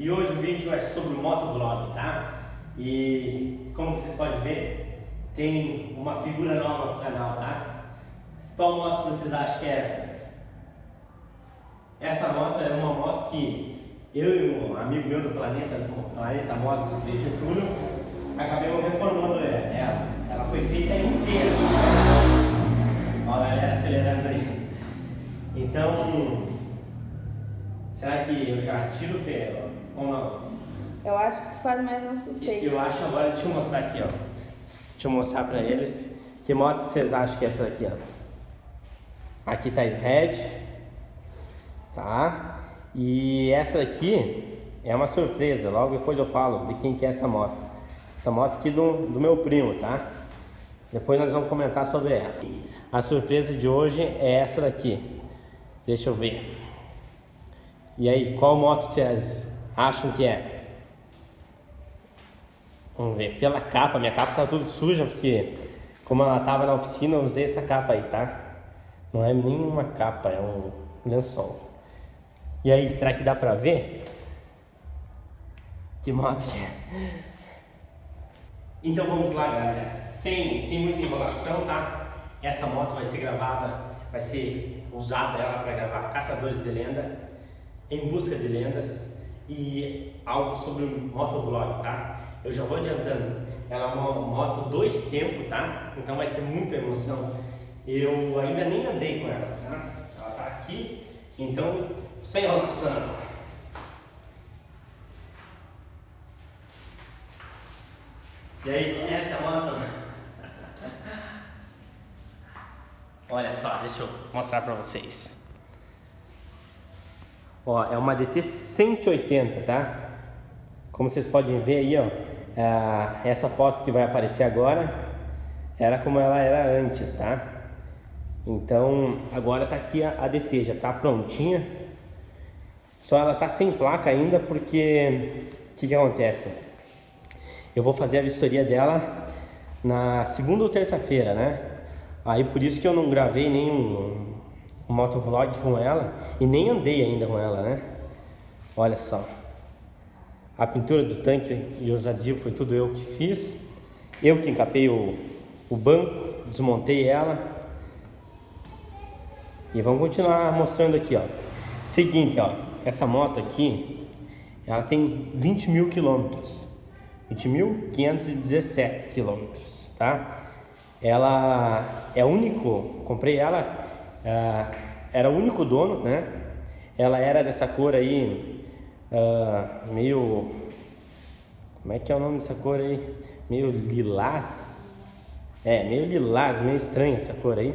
E hoje o vídeo é sobre o motovlog, tá? E como vocês podem ver, tem uma figura nova no canal, tá? Qual moto vocês acham que é essa? Essa moto é uma moto que eu e um amigo meu do Planeta Motos de Getúlio acabei reformando ela. Ela foi feita inteira. Ó a galera acelerando aí. Então, será que eu já tiro o ferro ou não? Eu acho que tu faz mais um suspeito. Eu acho agora, deixa eu mostrar aqui, ó. Deixa eu mostrar pra eles que moto vocês acham que é essa daqui, ó. Aqui tá a Red, tá? E essa daqui é uma surpresa, logo depois eu falo de quem que é essa moto. Essa moto aqui do meu primo, tá? Depois nós vamos comentar sobre ela. A surpresa de hoje é essa daqui. Deixa eu ver. E aí, qual moto vocês acham que é? Vamos ver, pela capa, minha capa tá tudo suja, porque como ela tava na oficina, eu usei essa capa aí, tá? Não é nenhuma capa, é um lençol. E aí, será que dá pra ver? Que moto que é? Então vamos lá, galera, sem muita enrolação, tá? Essa moto vai ser gravada, vai ser usada ela pra gravar Caçadores de Lenda, em busca de lendas e algo sobre o motovlog, tá? Eu já vou adiantando, ela é uma moto 2 tempos, tá? Então vai ser muita emoção. Eu ainda nem andei com ela, tá? Ela tá aqui, então sem enrolação. E aí, conhece a moto? Olha só, deixa eu mostrar pra vocês. Ó, é uma DT 180, tá? Como vocês podem ver aí, ó, essa foto que vai aparecer agora era como ela era antes, tá? Então agora tá aqui a DT, já tá prontinha. Só ela tá sem placa ainda porque o que acontece? Eu vou fazer a vistoria dela na segunda ou terça-feira, né? Aí por isso que eu não gravei nenhum motovlog com ela e nem andei ainda com ela, né? Olha só. A pintura do tanque e os adesivos foi tudo eu que fiz. Eu que encapei o banco, desmontei ela. E vamos continuar mostrando aqui, ó. Seguinte, ó. Essa moto aqui, ela tem 20.000 quilômetros. 20.517 quilômetros, tá? Ela é único, comprei ela, era o único dono, né? Ela era dessa cor aí... meio... como é que é o nome dessa cor aí? Meio lilás? É, meio lilás, meio estranha essa cor aí.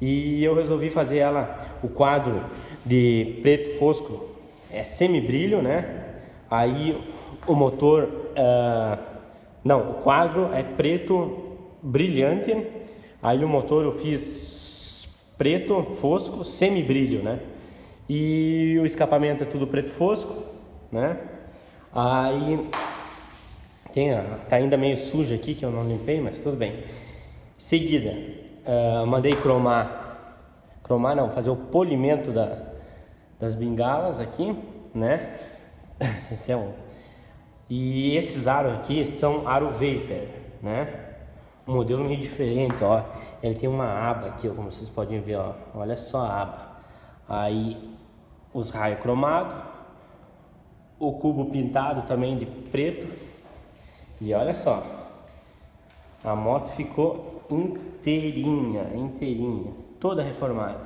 E eu resolvi fazer ela, o quadro de preto fosco, é semibrilho, né? Aí o motor... não, o quadro é preto brilhante. Aí o motor eu fiz preto fosco, semibrilho, né? E o escapamento é tudo preto fosco, né? Aí tem, ó, tá ainda meio sujo aqui que eu não limpei, mas tudo bem. Em seguida, mandei fazer o polimento das bengalas aqui, né? Então, e esses aros aqui são aro vapor, né? Um modelo meio diferente, ó. Ele tem uma aba aqui, como vocês podem ver, ó. Olha só a aba. Aí os raios cromados. O cubo pintado também de preto. E olha só, a moto ficou inteirinha, toda reformada.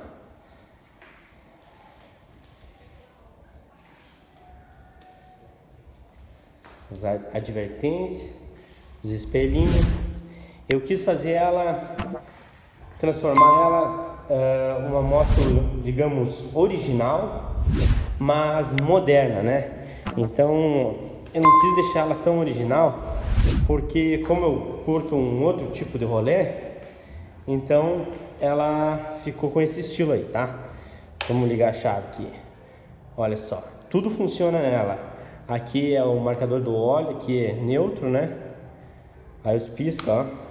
As advertências, os espelhinhos. Eu quis fazer ela, transformar ela uma moto, digamos, original, mas moderna, né? Então, eu não quis deixar ela tão original, porque como eu curto um outro tipo de rolê, então ela ficou com esse estilo aí, tá? Vamos ligar a chave aqui. Olha só, tudo funciona nela. Aqui é o marcador do óleo, que é neutro, né? Aí os pisca, ó.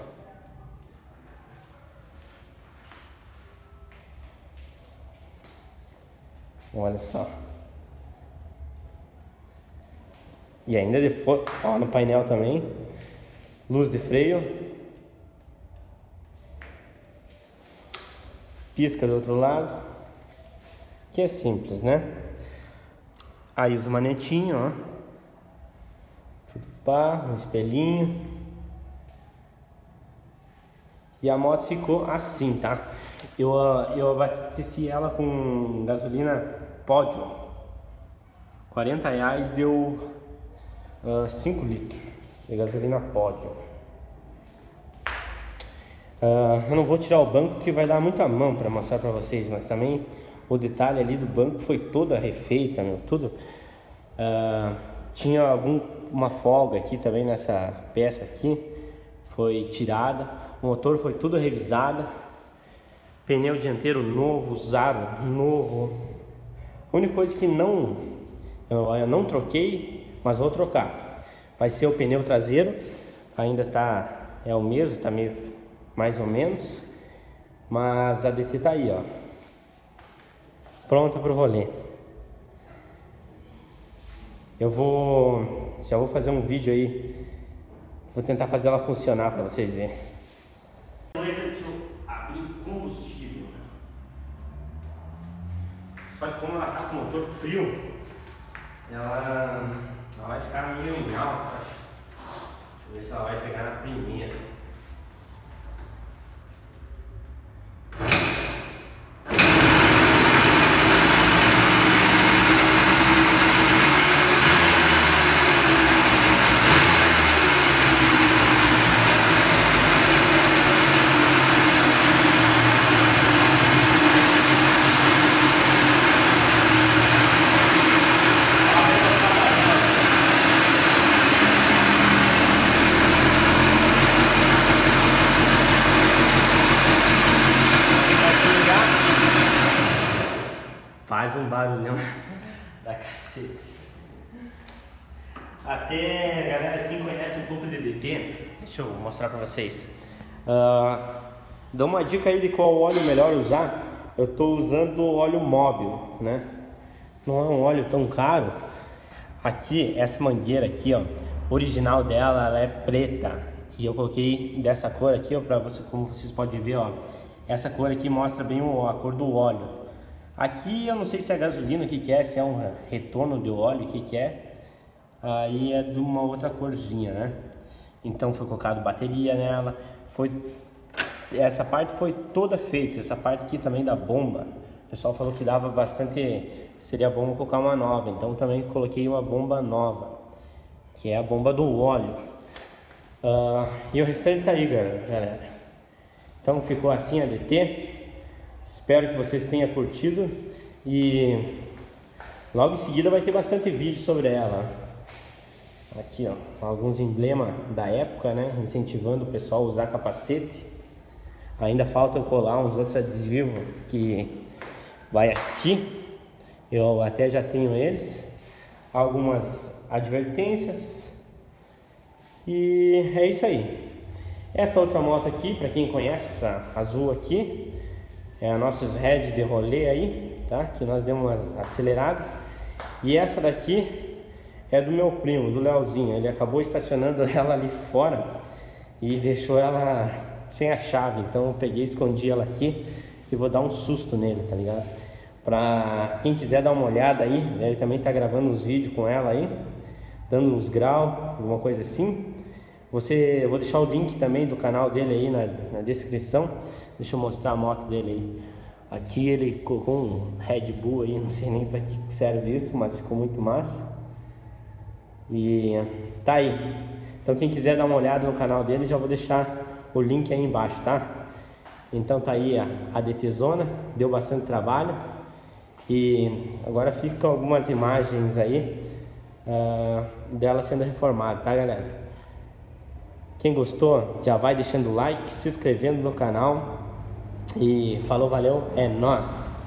Olha só. E ainda depois, ó, no painel também, luz de freio, pisca do outro lado, que é simples, né? Aí os manetinhos, ó, tudo pá, um espelhinho. E a moto ficou assim, tá? Eu abasteci ela com gasolina Podium, R$40 deu 5 litros de gasolina Podium. Eu não vou tirar o banco porque vai dar muita mão para mostrar para vocês, mas também o detalhe ali do banco foi toda refeita, meu, tudo. Tinha uma folga aqui também nessa peça aqui, foi tirada, o motor foi tudo revisado, pneu dianteiro novo, usado, novo. A única coisa que eu não troquei, mas vou trocar, vai ser o pneu traseiro. Ainda tá, é o mesmo, tá meio mais ou menos, mas a DT tá aí, ó, pronta pro rolê. Eu já vou fazer um vídeo aí, vou tentar fazer ela funcionar para vocês verem. Abrir combustível, só que como ela tá com o motor frio, ela vai ficar meio em alta, acho. Deixa eu ver se ela vai pegar na primeira. Faz um barulhão da cacete. Até, galera, quem conhece um pouco de DT, deixa eu mostrar pra vocês. Dá uma dica aí de qual óleo melhor usar. Eu tô usando óleo móvel, né? Não é um óleo tão caro. Aqui, essa mangueira aqui, ó, original dela, ela é preta. E eu coloquei dessa cor aqui, ó, pra você, como vocês podem ver, ó. Essa cor aqui mostra bem a cor do óleo. Aqui eu não sei se é gasolina, o que que é, se é um retorno de óleo, o que que é. Aí é de uma outra corzinha, né? Então foi colocado bateria nela, essa parte foi toda feita, essa parte aqui também da bomba. O pessoal falou que dava bastante, seria bom colocar uma nova, então também coloquei uma bomba nova, que é a bomba do óleo. E o restante tá aí, galera. Então ficou assim a DT. Espero que vocês tenham curtido e logo em seguida vai ter bastante vídeo sobre ela. Aqui, ó, alguns emblemas da época, né, incentivando o pessoal a usar capacete. Ainda falta eu colar uns outros adesivos que vai aqui. Eu até já tenho eles. Algumas advertências. E é isso aí. Essa outra moto aqui, para quem conhece, essa azul aqui, é a nossa Red de rolê aí, tá? Que nós demos umas aceleradas. E essa daqui é do meu primo, do Leozinho. Ele acabou estacionando ela ali fora e deixou ela sem a chave. Então eu peguei, escondi ela aqui e vou dar um susto nele, tá ligado? Pra quem quiser dar uma olhada aí, ele também tá gravando uns vídeos com ela aí, dando uns graus, alguma coisa assim. Eu vou deixar o link também do canal dele aí na descrição. Deixa eu mostrar a moto dele aí. Aqui ele colocou um Red Bull aí, não sei nem pra que serve isso, mas ficou muito massa. E tá aí. Então quem quiser dar uma olhada no canal dele, já vou deixar o link aí embaixo, tá? Então tá aí a DT Zona, deu bastante trabalho. E agora ficam algumas imagens aí dela sendo reformada, tá, galera? Quem gostou, já vai deixando o like, se inscrevendo no canal. E falou, valeu, é nóis!